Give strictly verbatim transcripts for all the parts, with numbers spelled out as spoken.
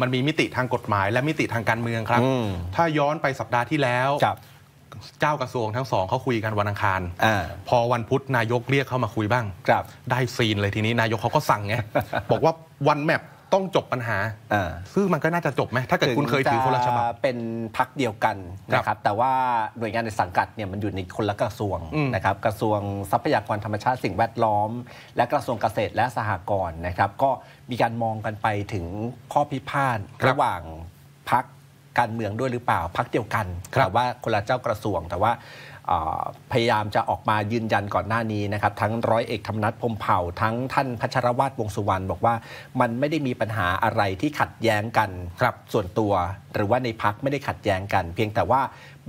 มันมีมิติทางกฎหมายและมิติทางการเมืองครับถ้าย้อนไปสัปดาห์ที่แล้วเจ้ากระทรวงทั้งสองเขาคุยกันวันอังคารพอวันพุธนายกเรียกเข้ามาคุยบ้างได้ซีนเลยทีนี้นายกเขาก็สั่งไงบอกว่าOne Mapต้องจบปัญหาซึ่งมันก็น่าจะจบไหมถ้าเกิดคุณเคยถือคนละฉบับเป็นพักเดียวกันนะครับแต่ว่าหน่วยงานในสังกัดเนี่ยมันอยู่ในคนละกระทรวงนะครับกระทรวงทรัพยากรธรรมชาติสิ่งแวดล้อมและกระทรวงเกษตรและสหกรณ์นะครับก็มีการมองกันไปถึงข้อพิพาทระหว่างพักการเมืองด้วยหรือเปล่าพักเดียวกันแต่ว่าคนละเจ้ากระทรวงแต่ว่าพยายามจะออกมายืนยันก่อนหน้านี้นะครับทั้งร้อยเอกธรรมนัสพรหมเผ่าทั้งท่านพัชรวาทวงสุวรรณบอกว่ามันไม่ได้มีปัญหาอะไรที่ขัดแย้งกันครับส่วนตัวหรือว่าในพรรคไม่ได้ขัดแย้งกันเพียงแต่ว่า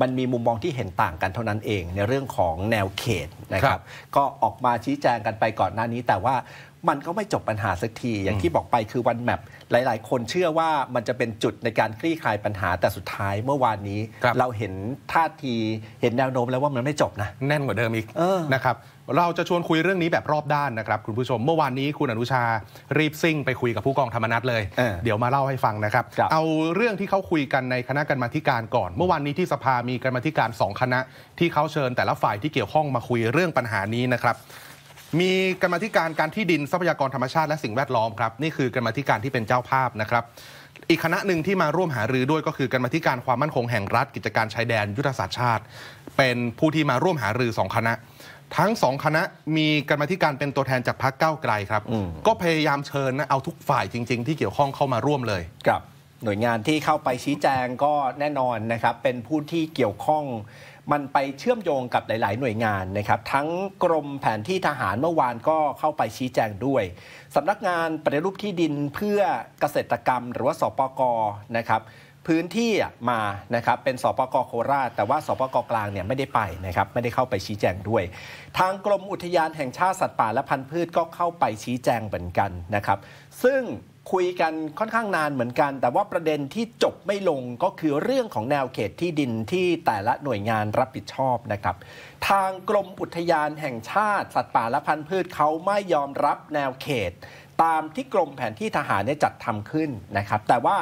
มันมีมุมมองที่เห็นต่างกันเท่านั้นเองในเรื่องของแนวเขตนะครับก็ออกมาชี้แจงกันไปก่อนหน้านี้แต่ว่ามันก็ไม่จบปัญหาสักทีอย่างที่บอกไปคือ One Map หลายๆคนเชื่อว่ามันจะเป็นจุดในการคลี่คลายปัญหาแต่สุดท้ายเมื่อวานนี้เราเห็นท่าทีเห็นแนวโน้มแล้วว่ามันไม่จบนะแน่นกว่าเดิมอีกนะครับเราจะชวนคุยเรื่องนี้แบบรอบด้านนะครับคุณผู้ชมเมื่อวานนี้คุณอนุชารีบซิ่งไปคุยกับผู้กองธรรมนัสเลย เ, เดี๋ยวมาเล่าให้ฟังนะครับเอาเรื่องที่เขาคุยกันในคณะกรรมาธิการก่อนเมื่อวานนี้ที่สภามีกรรมาธิการสองคณะที่เขาเชิญแต่ละฝ่ายที่เกี่ยวข้องมาคุยเรื่องปัญหานี้นะครับมีกรรมาธิการการที่ดินทรัพยากรธรรมชาติและสิ่งแวดล้อมครับนี่คือกรรมาธิการที่เป็นเจ้าภาพนะครับอีกคณะหนึ่งที่มาร่วมหารือด้วยก็คือกรรมาธิการความมั่นคงแห่งรัฐกิจการชายแดนยุทธศาสตร์ชาติเป็นผู้ที่มาร่วมหารือสองคณะทั้งสองคณะมีกรรมาธิการเป็นตัวแทนจากพรรคก้าวไกลครับก็พยายามเชิญนะเอาทุกฝ่ายจริงๆที่เกี่ยวข้องเข้ามาร่วมเลยครับหน่วยงานที่เข้าไปชี้แจงก็แน่นอนนะครับเป็นผู้ที่เกี่ยวข้องมันไปเชื่อมโยงกับหลายๆหน่วยงานนะครับทั้งกรมแผนที่ทหารเมื่อวานก็เข้าไปชี้แจงด้วยสำนักงานปฏิรูปที่ดินเพื่อเกษตรกรรมหรือว่าสปก.นะครับพื้นที่มานะครับเป็นสปก.โคราชแต่ว่าสปก.กลางเนี่ยไม่ได้ไปนะครับไม่ได้เข้าไปชี้แจงด้วยทางกรมอุทยานแห่งชาติสัตว์ป่าและพันธุ์พืชก็เข้าไปชี้แจงเหมือนกันนะครับซึ่งคุยกันค่อนข้างนานเหมือนกันแต่ว่าประเด็นที่จบไม่ลงก็คือเรื่องของแนวเขตที่ดินที่แต่ละหน่วยงานรับผิดชอบนะครับทางกรมอุทยานแห่งชาติสัตว์ป่าและพันธุ์พืชเขาไม่ยอมรับแนวเขตตามที่กรมแผนที่ทหารเนี่ยจัดทำขึ้นนะครับแต่ว่า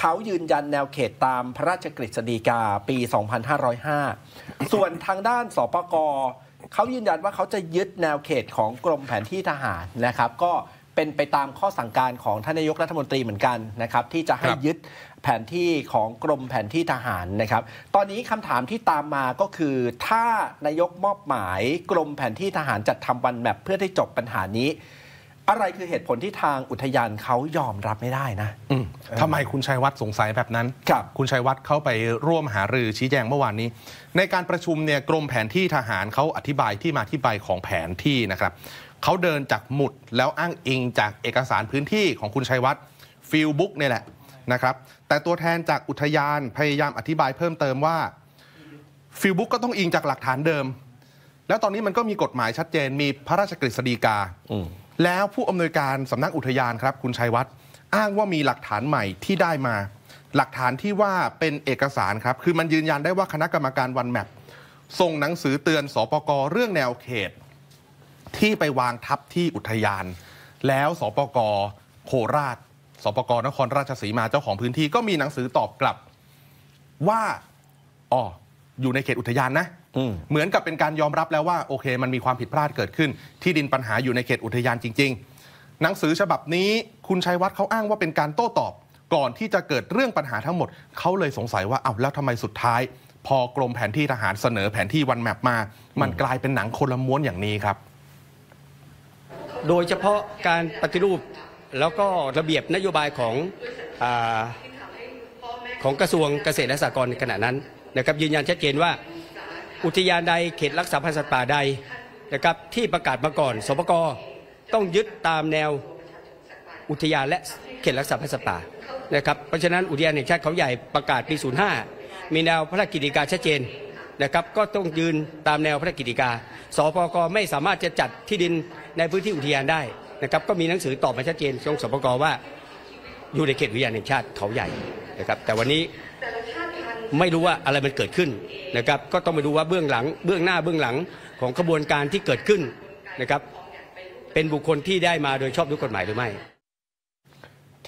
เขายืนยันแนวเขตตามพระราชกฤษฎีกาปี สองพันห้าร้อยห้า ส่วนทางด้านสปก.เขายืนยันว่าเขาจะยึดแนวเขตของกรมแผนที่ทหารนะครับก็เป็นไปตามข้อสั่งการของท่านนายกรัฐมนตรีเหมือนกันนะครับที่จะให้ยึดแผนที่ของกรมแผนที่ทหารนะครับตอนนี้คำถามที่ตามมาก็คือถ้านายกมอบหมายกรมแผนที่ทหารจัดทำวันแมปเพื่อให้จบปัญหานี้อะไรคือเหตุผลที่ทางอุทยานเขายอมรับไม่ได้นะทำไมคุณชัยวัฒน์สงสัยแบบนั้นครับคุณชัยวัฒน์เข้าไปร่วมหารือชี้แจงเมื่อวานนี้ในการประชุมเนี่ยกรมแผนที่ทหารเขาอธิบายที่มาที่ไปของแผนที่นะครับเขาเดินจากหมุดแล้วอ้างอิงจากเอกสารพื้นที่ของคุณชัยวัฒน์ฟิลบุ๊กเนี่ยแหละนะครับแต่ตัวแทนจากอุทยานพยายามอธิบายเพิ่มเติมว่าฟิลบุ๊กก็ต้องอิงจากหลักฐานเดิมแล้วตอนนี้มันก็มีกฎหมายชัดเจนมีพระราชกฤษฎีกาแล้วผู้อำนวยการสำนักอุทยานครับคุณชัยวัฒน์อ้างว่ามีหลักฐานใหม่ที่ได้มาหลักฐานที่ว่าเป็นเอกสารครับคือมันยืนยันได้ว่าคณะกรรมการวันแมปส่งหนังสือเตือนสปก.เรื่องแนวเขตที่ไปวางทับที่อุทยานแล้วสปก.โคราชสปก.นครราชสีมาเจ้าของพื้นที่ก็มีหนังสือตอบกลับว่าอ๋ออยู่ในเขตอุทยานนะเหมือนกับเป็นการยอมรับแล้วว่าโอเคมันมีความผิดพลาดเกิดขึ้นที่ดินปัญหาอยู่ในเขตอุทยานจริงๆหนังสือฉบับนี้คุณชัยวัฒน์เขาอ้างว่าเป็นการโต้ตอบก่อนที่จะเกิดเรื่องปัญหาทั้งหมดเขาเลยสงสัยว่าเอ้าแล้วทำไมสุดท้ายพอกรมแผนที่ทหารเสนอแผนที่วันแมปมามันกลายเป็นหนังคนละม้วนอย่างนี้ครับโดยเฉพาะการปฏิรูปแล้วก็ระเบียบนโยบายของของกระทรวงเกษตรและสหกรณ์ในขณะนั้นนะครับยืนยันชัดเจนว่าอุทยานใดเขตรักษาพันธุ์สัตว์ป่าใดนะครับที่ประกาศมาก่อนสปก.ต้องยึดตามแนวอุทยานและเขตรักษาพันธุ์สัตว์ป่านะครับเพราะฉะนั้นอุทยานแห่งชาติเขาใหญ่ประกาศปีศูนย์ห้ามีแนวพระราชกฤษฎีกาชัดเจนนะครับก็ต้องยืนตามแนวพระราชกฤษฎีกาสปก.ไม่สามารถจะจัดที่ดินในพื้นที่อุทยานได้นะครับก็มีหนังสือตอบมาชัดเจนส่งสปก.ว่าอยู่ในเขตอุทยานแห่งชาติเขาใหญ่นะครับแต่วันนี้ไม่รู้ว่าอะไรมันเกิดขึ้นนะครับก็ต้องไปดูว่าเบื้องหลังเบื้องหน้าเบื้องหลังของกระบวนการที่เกิดขึ้นนะครับเป็นบุคคลที่ได้มาโดยชอบด้วยกฎหมายหรือไม่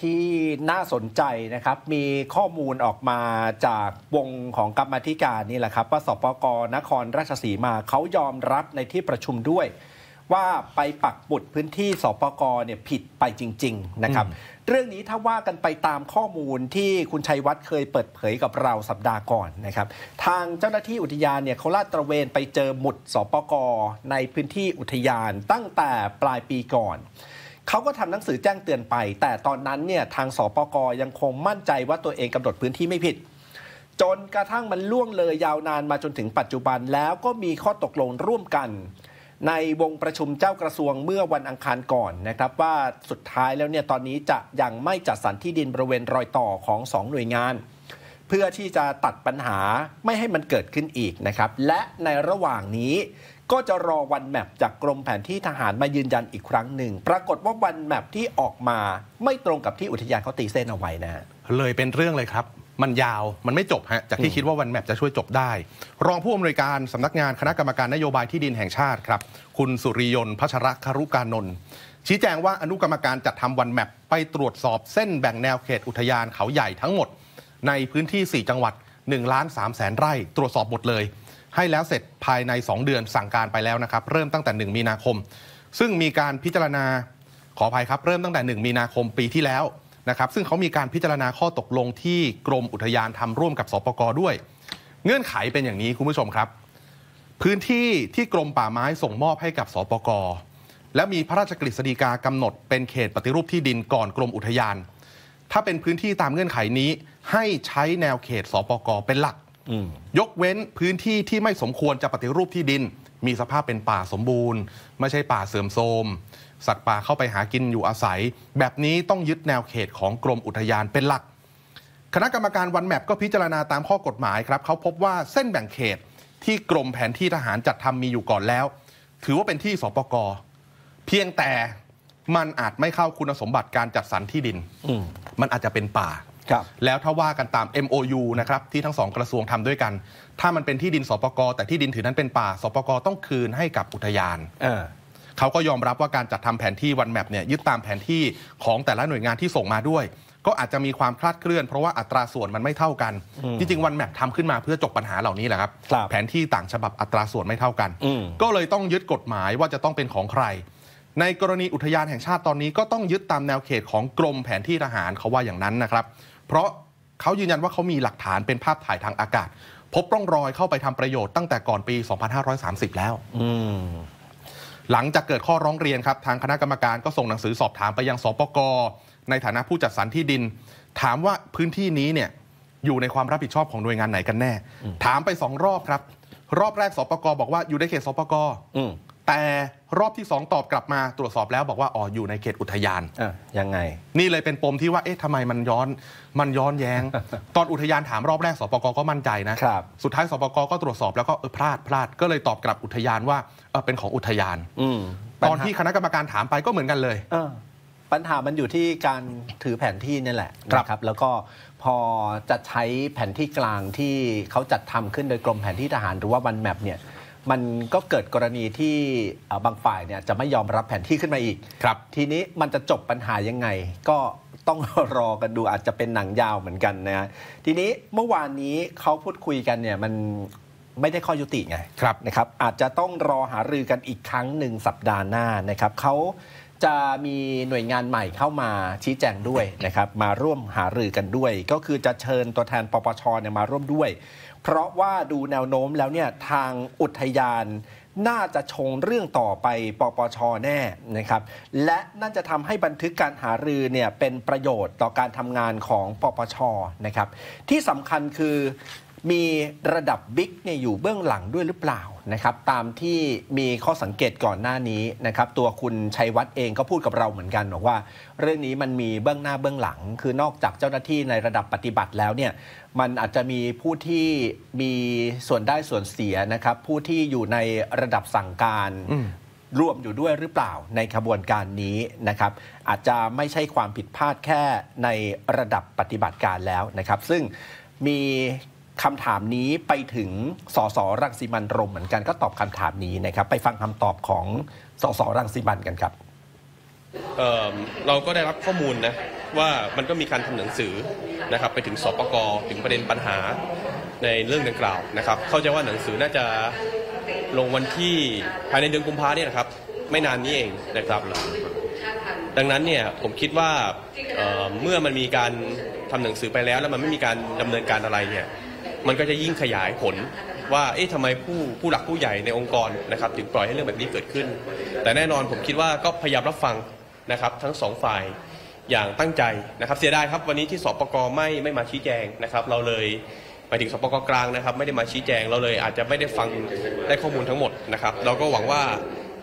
ที่น่าสนใจนะครับมีข้อมูลออกมาจากวงของกรรมาธิการนี่แหละครับว่าสปก.นครราชสีมาเขายอมรับในที่ประชุมด้วยว่าไปปักบุดพื้นที่สปก.เนี่ยผิดไปจริงๆนะครับเรื่องนี้ถ้าว่ากันไปตามข้อมูลที่คุณชัยวัฒน์เคยเปิดเผยกับเราสัปดาห์ก่อนนะครับทางเจ้าหน้าที่อุทยานเนี่ยเขาลาดตระเวนไปเจอหมุดสปก.ในพื้นที่อุทยานตั้งแต่ปลายปีก่อนเขาก็ทำหนังสือแจ้งเตือนไปแต่ตอนนั้นเนี่ยทางสปก.ยังคงมั่นใจว่าตัวเองกำหนดพื้นที่ไม่ผิดจนกระทั่งมันล่วงเลยยาวนานมาจนถึงปัจจุบันแล้วก็มีข้อตกลงร่วมกันในวงประชุมเจ้ากระทรวงเมื่อวันอังคารก่อนนะครับว่าสุดท้ายแล้วเนี่ยตอนนี้จะยังไม่จัดสรรที่ดินบริเวณรอยต่อของสองหน่วยงานเพื่อที่จะตัดปัญหาไม่ให้มันเกิดขึ้นอีกนะครับและในระหว่างนี้ก็จะรอ One Map จากกรมแผนที่ทหารมายืนยันอีกครั้งหนึ่งปรากฏว่า One Map ที่ออกมาไม่ตรงกับที่อุทยานเขาตีเส้นเอาไว้นะเลยเป็นเรื่องเลยครับมันยาวมันไม่จบฮะจากที่คิดว่า One Map จะช่วยจบได้รองผู้อำนวยการสำนักงานคณะกรรมการนโยบายที่ดินแห่งชาติครับคุณสุริยนต์พัชรครุกานนท์ชี้แจงว่าอนุกรรมการจัดทำ One Map ไปตรวจสอบเส้นแบ่งแนวเขตอุทยานเขาใหญ่ทั้งหมดในพื้นที่สี่จังหวัดหนึ่งล้านสามแสนไร่ตรวจสอบหมดเลยให้แล้วเสร็จภายในสองเดือนสั่งการไปแล้วนะครับเริ่มตั้งแต่หนึ่งมีนาคมซึ่งมีการพิจารณาขออภัยครับเริ่มตั้งแต่หนึ่งมีนาคมปีที่แล้วนะครับซึ่งเขามีการพิจารณาข้อตกลงที่กรมอุทยานทำร่วมกับสปก.ด้วยเงื่อนไขเป็นอย่างนี้คุณผู้ชมครับพื้นที่ที่กรมป่าไม้ส่งมอบให้กับสปก.และมีพระราชกฤษฎีกากำหนดเป็นเขตปฏิรูปที่ดินก่อนกรมอุทยานถ้าเป็นพื้นที่ตามเงื่อนไขนี้ให้ใช้แนวเขตสปก.เป็นหลักยกเว้นพื้นที่ที่ไม่สมควรจะปฏิรูปที่ดินมีสภาพเป็นป่าสมบูรณ์ไม่ใช่ป่าเสื่อมโทรมสัตว์ป่าเข้าไปหากินอยู่อาศัยแบบนี้ต้องยึดแนวเขตของกรมอุทยานเป็นหลักคณะกรรมการ One Map ก็พิจารณาตามข้อกฎหมายครับเขาพบว่าเส้นแบ่งเขตที่กรมแผนที่ทหารจัดทำมีอยู่ก่อนแล้วถือว่าเป็นที่สปก.เพียงแต่มันอาจไม่เข้าคุณสมบัติการจัดสรรที่ดินมันอาจจะเป็นป่าแล้วถ้าว่ากันตาม เอ็ม โอ ยู นะครับที่ทั้งสองกระทรวงทำด้วยกันถ้ามันเป็นที่ดินสปก.แต่ที่ดินถือนั้นเป็นป่าสปก.ต้องคืนให้กับอุทยานเขาก็ยอมรับว่าการจัดทำแผนที่ One Map เนี่ยยึดตามแผนที่ของแต่ละหน่วยงานที่ส่งมาด้วยก็อาจจะมีความคลาดเคลื่อนเพราะว่าอัตราส่วนมันไม่เท่ากันจริงๆ One Map ทำขึ้นมาเพื่อจบปัญหาเหล่านี้แหละครับแผนที่ต่างฉบับอัตราส่วนไม่เท่ากันก็เลยต้องยึดกฎหมายว่าจะต้องเป็นของใครในกรณีอุทยานแห่งชาติตอนนี้ก็ต้องยึดตามแนวเขตของกรมแผนที่ทหารเขาว่าอย่างนั้นนะครับเพราะเขายืนยันว่าเขามีหลักฐานเป็นภาพถ่ายทางอากาศพบร่องรอยเข้าไปทำประโยชน์ตั้งแต่ก่อนปีสองพันห้าร้อยสามสิบแล้วหลังจากเกิดข้อร้องเรียนครับทางคณะกรรมการก็ส่งหนังสือสอบถามไปยังสปก.ในฐานะผู้จัดสรรที่ดินถามว่าพื้นที่นี้เนี่ยอยู่ในความรับผิดชอบของหน่วยงานไหนกันแน่ถามไปสองรอบครับรอบแรกสปก.บอกว่าอยู่ในเขตสปก.แต่รอบที่สองตอบกลับมาตรวจสอบแล้วบอกว่าอ๋ออยู่ในเขตอุทยานยังไงนี่เลยเป็นปมที่ว่าเอ๊ะทำไมมันย้อนมันย้อนแย้ง ตอนอุทยานถามรอบแรกสปก.ก็มั่นใจนะสุดท้ายสปก.ก็ตรวจสอบแล้วก็เออพลาดพลาดก็เลยตอบกลับอุทยานว่าเออเป็นของอุทยานอตอนที่คณะกรรมการถามไปก็เหมือนกันเลยเออปัญหามันอยู่ที่การถือแผนที่นี่แหละนะครับแล้วก็พอจะใช้แผนที่กลางที่เขาจัดทำขึ้นโดยกรมแผนที่ทหารหรือว่า One Map เนี่ยมันก็เกิดกรณีที่บางฝ่ายเนี่ยจะไม่ยอมรับแผนที่ขึ้นมาอีกครับทีนี้มันจะจบปัญหายังไงก็ต้องรอกันดูอาจจะเป็นหนังยาวเหมือนกันนะทีนี้เมื่อวานนี้เขาพูดคุยกันเนี่ยมันไม่ได้ข้อยุติไงครับนะครับอาจจะต้องรอหารือกันอีกครั้งหนึ่งสัปดาห์หน้านะครับเขาจะมีหน่วยงานใหม่เข้ามาชี้แจงด้วยนะครับมาร่วมหารือกันด้วยก็คือจะเชิญตัวแทนปปช.เนี่ยมาร่วมด้วยเพราะว่าดูแนวโน้มแล้วเนี่ยทางอุทยานน่าจะชงเรื่องต่อไปปปช.แน่นะครับและน่าจะทำให้บันทึกการหารือเนี่ยเป็นประโยชน์ต่อการทำงานของปปช.นะครับที่สำคัญคือมีระดับบิ๊กเนี่ยอยู่เบื้องหลังด้วยหรือเปล่านะครับตามที่มีข้อสังเกตก่อนหน้านี้นะครับตัวคุณชัยวัฒน์เองก็พูดกับเราเหมือนกันบอกว่าเรื่องนี้มันมีเบื้องหน้าเบื้องหลังคือนอกจากเจ้าหน้าที่ในระดับปฏิบัติแล้วเนี่ยมันอาจจะมีผู้ที่มีส่วนได้ส่วนเสียนะครับผู้ที่อยู่ในระดับสั่งการร่วมอยู่ด้วยหรือเปล่าในขบวนการนี้นะครับอาจจะไม่ใช่ความผิดพลาดแค่ในระดับปฏิบัติการแล้วนะครับซึ่งมีคำถามนี้ไปถึงสสรังสิมันต์โรมเหมือนกันก็ตอบคำถามนี้นะครับไปฟังคำตอบของสสรังสิมันต์กันครับ เ, เราก็ได้รับข้อมูลนะว่ามันก็มีการทำหนังสือนะครับไปถึงสปก.ถึงประเด็นปัญหาในเรื่องดังกล่าวนะครับเข้าใจว่าหนังสือน่าจะลงวันที่ภายในเดือนกุมภาเนี่ยนะครับไม่นานนี้เองนะครับดังนั้นเนี่ยผมคิดว่า เ, เมื่อมันมีการทำหนังสือไปแล้วแล้วมันไม่มีการดำเนินการอะไรเนี่ยมันก็จะยิ่งขยายผลว่าเอ๊ะทำไมผู้ผู้หลักผู้ใหญ่ในองค์กรนะครับถึงปล่อยให้เรื่องแบบนี้เกิดขึ้นแต่แน่นอนผมคิดว่าก็พยายามรับฟังนะครับทั้งสองฝ่ายอย่างตั้งใจนะครับเสียดายครับวันนี้ที่สปก.ไม่ไม่มาชี้แจงนะครับเราเลยไปถึงสปก.กลางนะครับไม่ได้มาชี้แจงเราเลยอาจจะไม่ได้ฟังได้ข้อมูลทั้งหมดนะครับเราก็หวังว่า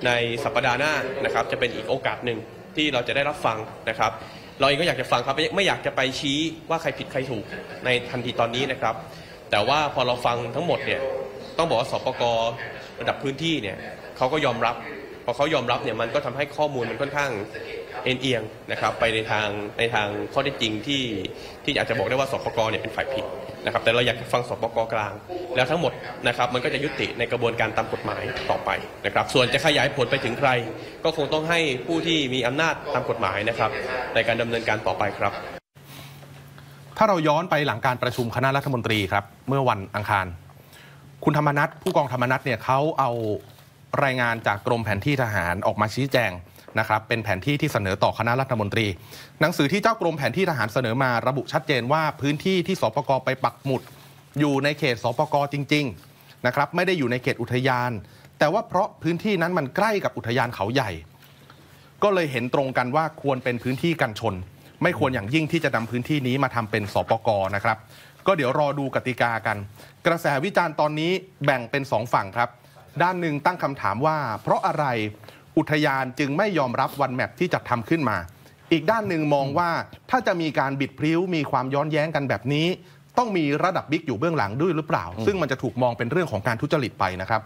ในสัปดาห์หน้านะครับจะเป็นอีกโอกาสหนึ่งที่เราจะได้รับฟังนะครับเราเองก็อยากจะฟังครับไม่อยากจะไปชี้ว่าใครผิดใครถูกในทันทีตอนนี้นะครับแต่ว่าพอเราฟังทั้งหมดเนี่ยต้องบอกว่าสปก.ระดับพื้นที่เนี่ยเขาก็ยอมรับพอเขายอมรับเนี่ยมันก็ทำให้ข้อมูลมันค่อนข้างเอ็นเอียงนะครับไปในทางในทางข้อเท็จจริงที่ที่อาจจะบอกได้ว่าสปก.เนี่ยเป็นฝ่ายผิดนะครับแต่เราอยากฟังสปก.กลางแล้วทั้งหมดนะครับมันก็จะยุติในกระบวนการตามกฎหมายต่อไปนะครับส่วนจะขยายผลไปถึงใครก็คงต้องให้ผู้ที่มีอำนาจตามกฎหมายนะครับในการดำเนินการต่อไปครับถ้าเราย้อนไปหลังการประชุมคณะรัฐมนตรีครับเมื่อวันอังคารคุณธรรมนัสผู้กองธรรมนัสเนี่ยเขาเอารายงานจากกรมแผนที่ทหารออกมาชี้แจงนะครับเป็นแผนที่ที่เสนอต่อคณะรัฐมนตรีหนังสือที่เจ้ากรมแผนที่ทหารเสนอมาระบุชัดเจนว่าพื้นที่ที่สปก.ไปปักหมุดอยู่ในเขตสปก.จริงๆนะครับไม่ได้อยู่ในเขตอุทยานแต่ว่าเพราะพื้นที่นั้นมันใกล้กับอุทยานเขาใหญ่ก็เลยเห็นตรงกันว่าควรเป็นพื้นที่กันชนไม่ควรอย่างยิ่งที่จะนำพื้นที่นี้มาทำเป็นสปก.นะครับก็เดี๋ยวรอดูกติกากันกระแสวิจารณ์ตอนนี้แบ่งเป็นสองฝั่งครับด้านหนึ่งตั้งคำถามว่าเพราะอะไรอุทยานจึงไม่ยอมรับวันแมปที่จัดทำขึ้นมาอีกด้านหนึ่งมองว่าถ้าจะมีการบิดพลิ้วมีความย้อนแย้งกันแบบนี้ต้องมีระดับบิ๊กอยู่เบื้องหลังด้วยหรือเปล่าซึ่งมันจะถูกมองเป็นเรื่องของการทุจริตไปนะครับ